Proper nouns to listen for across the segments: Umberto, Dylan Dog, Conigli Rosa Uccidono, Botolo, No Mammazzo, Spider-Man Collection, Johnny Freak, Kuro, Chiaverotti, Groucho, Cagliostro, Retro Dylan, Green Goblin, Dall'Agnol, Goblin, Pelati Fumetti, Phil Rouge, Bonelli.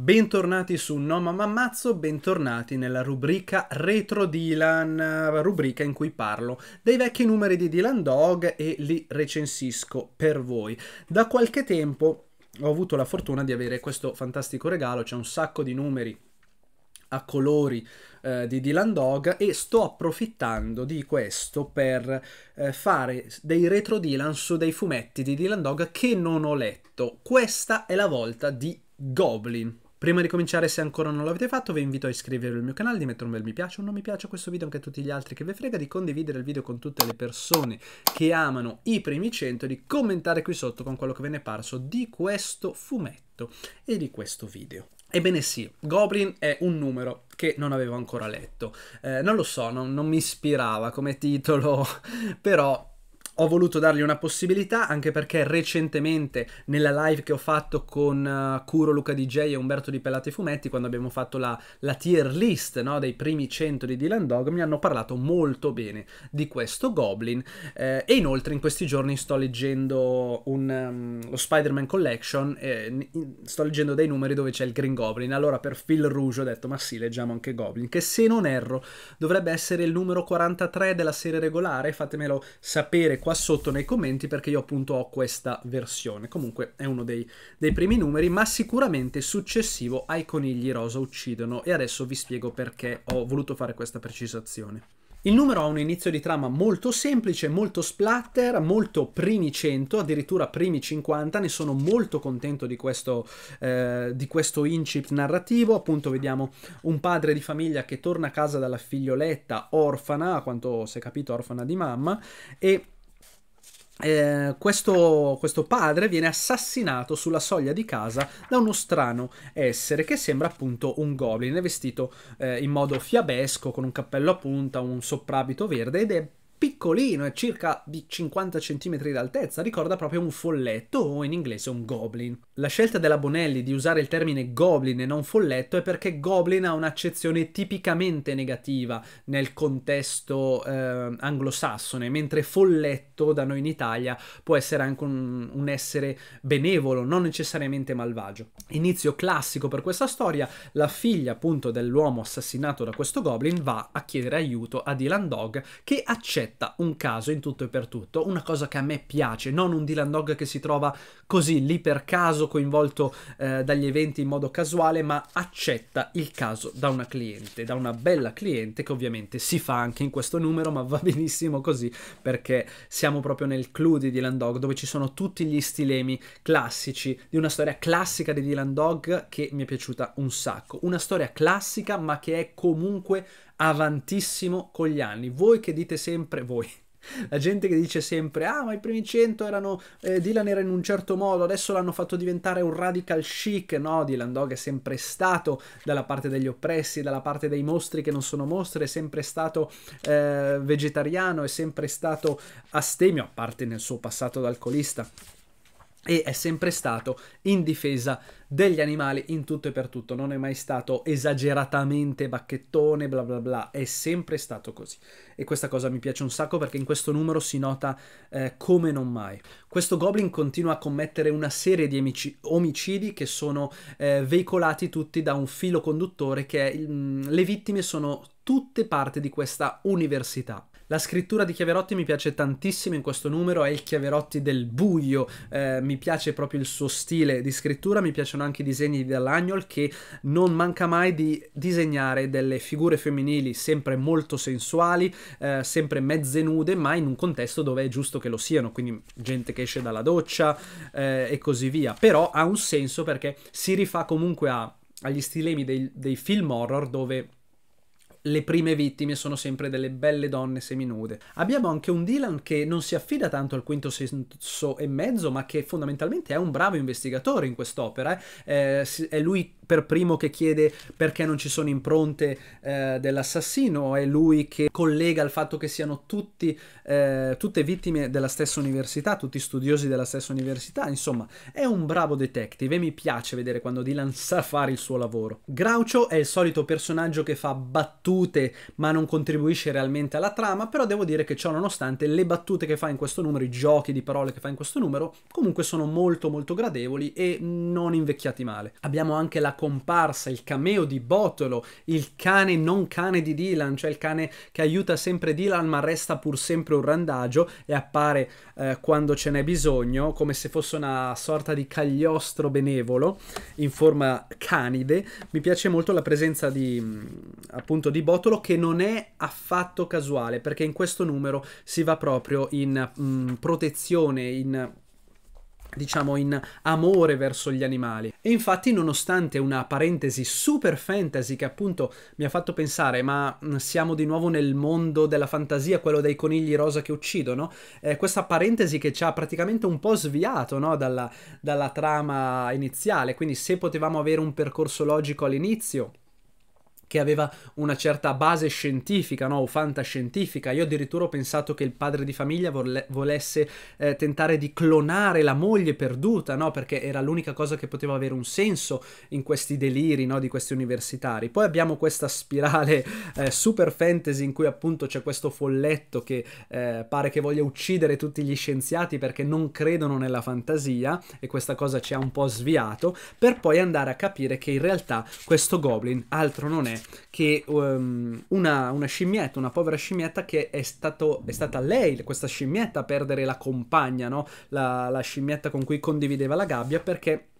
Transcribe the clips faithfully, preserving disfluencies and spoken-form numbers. Bentornati su No Mammazzo, bentornati nella rubrica Retro Dylan, rubrica in cui parlo dei vecchi numeri di Dylan Dog e li recensisco per voi. Da qualche tempo ho avuto la fortuna di avere questo fantastico regalo, c'è un sacco di numeri a colori eh, di Dylan Dog e sto approfittando di questo per eh, fare dei retro Dylan su dei fumetti di Dylan Dog che non ho letto. Questa è la volta di Goblin. Prima di cominciare, se ancora non l'avete fatto, vi invito a iscrivervi al mio canale, di mettere un bel mi piace, un non mi piace a questo video, anche a tutti gli altri che ve frega, di condividere il video con tutte le persone che amano i primi cento, di commentare qui sotto con quello che ve ne è parso di questo fumetto e di questo video. Ebbene sì, Goblin è un numero che non avevo ancora letto. Eh, non lo so, non, non mi ispirava come titolo, però ho voluto dargli una possibilità, anche perché recentemente nella live che ho fatto con uh, Kuro, Luca D J e Umberto di Pelati Fumetti, quando abbiamo fatto la, la tier list, no, dei primi cento di Dylan Dog, mi hanno parlato molto bene di questo Goblin eh, e inoltre in questi giorni sto leggendo un, um, lo Spider-Man Collection, eh, sto leggendo dei numeri dove c'è il Green Goblin, allora per Phil Rouge ho detto ma sì, leggiamo anche Goblin, che se non erro dovrebbe essere il numero quarantatré della serie regolare, fatemelo sapere qua sotto nei commenti perché io appunto ho questa versione. Comunque è uno dei, dei primi numeri, ma sicuramente successivo ai Conigli Rosa Uccidono, e adesso vi spiego perché ho voluto fare questa precisazione. Il numero ha un inizio di trama molto semplice, molto splatter, molto primi cento, addirittura primi cinquanta, ne sono molto contento di questo, eh, di questo incipit narrativo. Appunto vediamo un padre di famiglia che torna a casa dalla figlioletta orfana, a quanto si è capito orfana di mamma, e Eh, questo, questo padre viene assassinato sulla soglia di casa da uno strano essere che sembra appunto un goblin. È vestito eh, in modo fiabesco, con un cappello a punta, un soprabito verde, ed è piccolino, è circa di cinquanta centimetri d'altezza, ricorda proprio un folletto o in inglese un goblin. La scelta della Bonelli di usare il termine goblin e non folletto è perché goblin ha un'accezione tipicamente negativa nel contesto eh, anglosassone, mentre folletto da noi in Italia può essere anche un, un essere benevolo, non necessariamente malvagio. Inizio classico per questa storia: la figlia appunto dell'uomo assassinato da questo goblin va a chiedere aiuto a Dylan Dog, che accetta un caso in tutto e per tutto, una cosa che a me piace, non un Dylan Dog che si trova così lì per caso, coinvolto eh, dagli eventi in modo casuale, ma accetta il caso da una cliente, da una bella cliente, che ovviamente si fa anche in questo numero, ma va benissimo così perché siamo proprio nel clou di Dylan Dog, dove ci sono tutti gli stilemi classici di una storia classica di Dylan Dog che mi è piaciuta un sacco, una storia classica ma che è comunque avantissimo con gli anni. Voi che dite sempre, voi, la gente che dice sempre ah ma i primi cento erano eh, Dylan era in un certo modo, adesso l'hanno fatto diventare un radical chic. No, Dylan Dog è sempre stato dalla parte degli oppressi, dalla parte dei mostri che non sono mostri, è sempre stato eh, vegetariano, è sempre stato astemio, a parte nel suo passato da alcolista, e è sempre stato in difesa degli animali in tutto e per tutto, non è mai stato esageratamente bacchettone, bla bla bla, è sempre stato così. E questa cosa mi piace un sacco perché in questo numero si nota eh, come non mai. Questo Goblin continua a commettere una serie di omicidi che sono eh, veicolati tutti da un filo conduttore che è il, le vittime sono tutte parte di questa università. La scrittura di Chiaverotti mi piace tantissimo in questo numero, è il Chiaverotti del buio, eh, mi piace proprio il suo stile di scrittura, mi piacciono anche i disegni di Dall'Agnol, che non manca mai di disegnare delle figure femminili sempre molto sensuali, eh, sempre mezze nude, ma in un contesto dove è giusto che lo siano, quindi gente che esce dalla doccia eh, e così via. Però ha un senso perché si rifà comunque a, agli stilemi dei, dei film horror, dove le prime vittime sono sempre delle belle donne seminude. Abbiamo anche un Dylan che non si affida tanto al quinto senso e mezzo, ma che fondamentalmente è un bravo investigatore in quest'opera. Eh, è lui per primo che chiede perché non ci sono impronte eh, dell'assassino, è lui che collega il fatto che siano tutti, eh, tutte vittime della stessa università, tutti studiosi della stessa università, insomma è un bravo detective e mi piace vedere quando Dylan sa fare il suo lavoro. Groucho è il solito personaggio che fa battute battute ma non contribuisce realmente alla trama, però devo dire che ciò nonostante le battute che fa in questo numero, i giochi di parole che fa in questo numero, comunque sono molto molto gradevoli e non invecchiati male. Abbiamo anche la comparsa, il cameo di Botolo, il cane non cane di Dylan, cioè il cane che aiuta sempre Dylan ma resta pur sempre un randagio e appare eh, quando ce n'è bisogno, come se fosse una sorta di Cagliostro benevolo in forma canide. Mi piace molto la presenza di appunto di Botolo, che non è affatto casuale, perché in questo numero si va proprio in mh, protezione, in diciamo in amore verso gli animali. E infatti, nonostante una parentesi super fantasy che appunto mi ha fatto pensare ma siamo di nuovo nel mondo della fantasia, quello dei conigli rosa che uccidono, eh, questa parentesi che ci ha praticamente un po' sviato, no? dalla, dalla trama iniziale. Quindi se potevamo avere un percorso logico all'inizio che aveva una certa base scientifica, no? O fantascientifica. Io addirittura ho pensato che il padre di famiglia volesse eh, tentare di clonare la moglie perduta, no? Perché era l'unica cosa che poteva avere un senso in questi deliri, no? Di questi universitari. Poi abbiamo questa spirale eh, super fantasy in cui appunto c'è questo folletto che eh, pare che voglia uccidere tutti gli scienziati perché non credono nella fantasia, e questa cosa ci ha un po' sviato, per poi andare a capire che in realtà questo Goblin altro non è che um, una, una scimmietta, una povera scimmietta, che è, stato, è stata lei, questa scimmietta, a perdere la compagna, no? la, la scimmietta con cui condivideva la gabbia, perché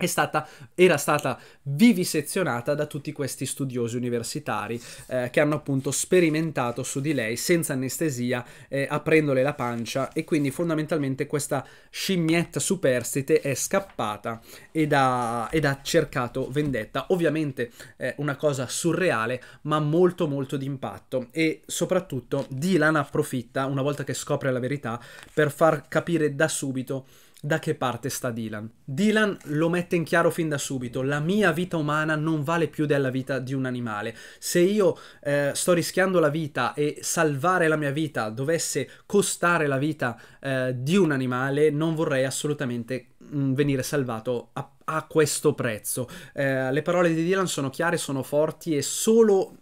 È stata, era stata vivisezionata da tutti questi studiosi universitari eh, che hanno appunto sperimentato su di lei senza anestesia, eh, aprendole la pancia, e quindi fondamentalmente questa scimmietta superstite è scappata ed ha, ed ha cercato vendetta. Ovviamente eh, una cosa surreale ma molto molto d'impatto, e soprattutto Dylan approfitta, una volta che scopre la verità, per far capire da subito da che parte sta Dylan. Dylan lo mette in chiaro fin da subito: la mia vita umana non vale più della vita di un animale. Se io eh, sto rischiando la vita e salvare la mia vita dovesse costare la vita eh, di un animale, non vorrei assolutamente mh, venire salvato a, a questo prezzo. Eh, le parole di Dylan sono chiare, sono forti, e solo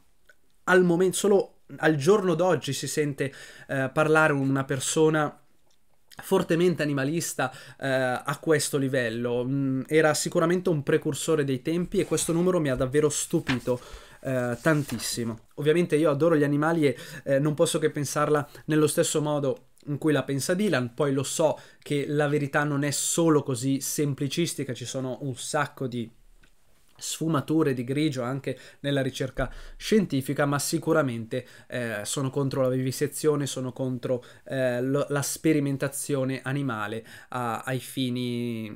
al momento, solo al giorno d'oggi si sente eh, parlare una persona fortemente animalista eh, a questo livello. Mm, era sicuramente un precursore dei tempi, e questo numero mi ha davvero stupito eh, tantissimo. Ovviamente io adoro gli animali e eh, non posso che pensarla nello stesso modo in cui la pensa Dylan. Poi lo so che la verità non è solo così semplicistica, ci sono un sacco di sfumature di grigio anche nella ricerca scientifica, ma sicuramente eh, sono contro la vivisezione, sono contro eh, lo, la sperimentazione animale a, ai fini,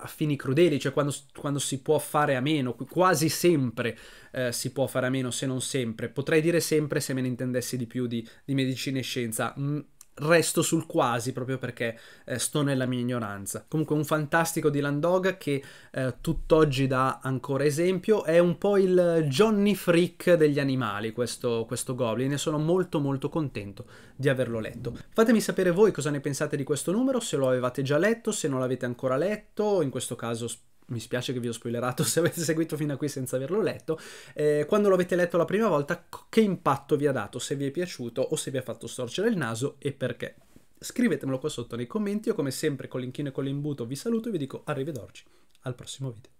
a fini crudeli, cioè quando, quando si può fare a meno, quasi sempre eh, si può fare a meno, se non sempre. Potrei dire sempre se me ne intendessi di più di, di medicina e scienza. Mm. Resto sul quasi proprio perché eh, sto nella mia ignoranza. Comunque un fantastico Dylan Dog che eh, tutt'oggi dà ancora esempio. È un po' il Johnny Freak degli animali questo, questo Goblin, e sono molto molto contento di averlo letto. Fatemi sapere voi cosa ne pensate di questo numero, se lo avevate già letto, se non l'avete ancora letto. In questo caso mi spiace che vi ho spoilerato se avete seguito fino a qui senza averlo letto. Eh, quando lo avete letto la prima volta, che impatto vi ha dato? Se vi è piaciuto o se vi ha fatto storcere il naso, e perché? Scrivetemelo qua sotto nei commenti. Io come sempre con l'inchino e con l'imbuto vi saluto e vi dico arrivederci al prossimo video.